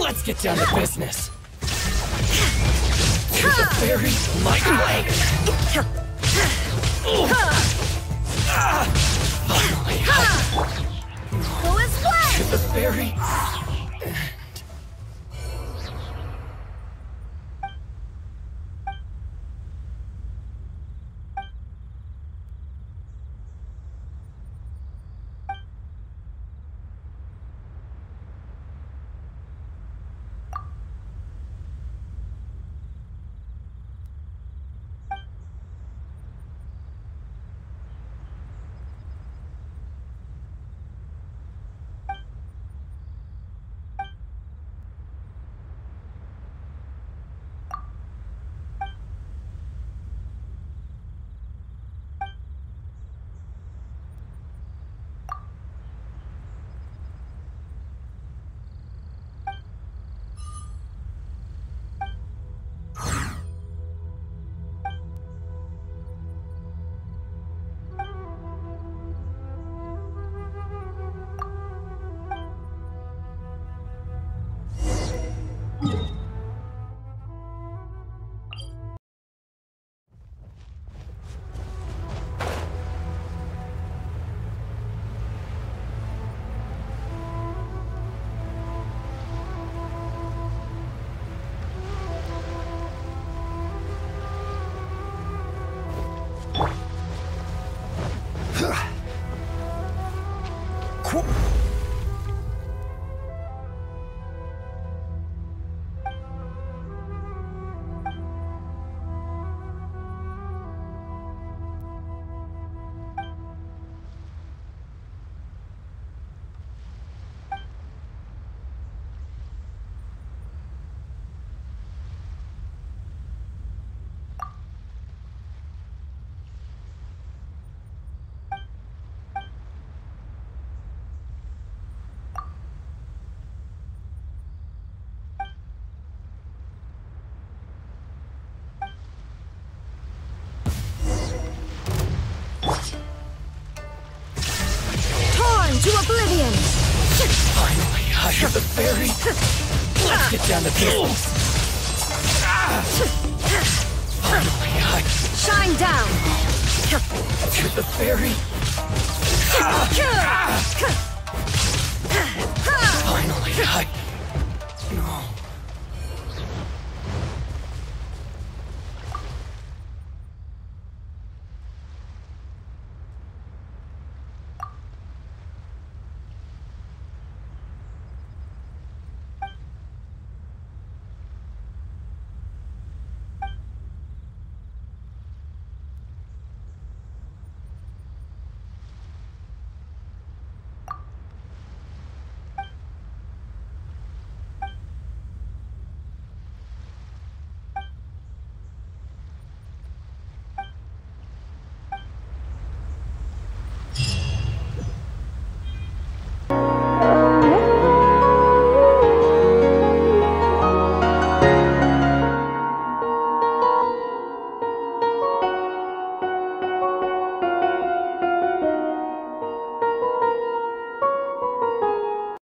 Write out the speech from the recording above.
Let's get down to business. There's a very light way. Finally. Who is what? The very... to oblivion! Finally, I have the fairy! Let's get down the business! Finally, I... Shine down! To the fairy!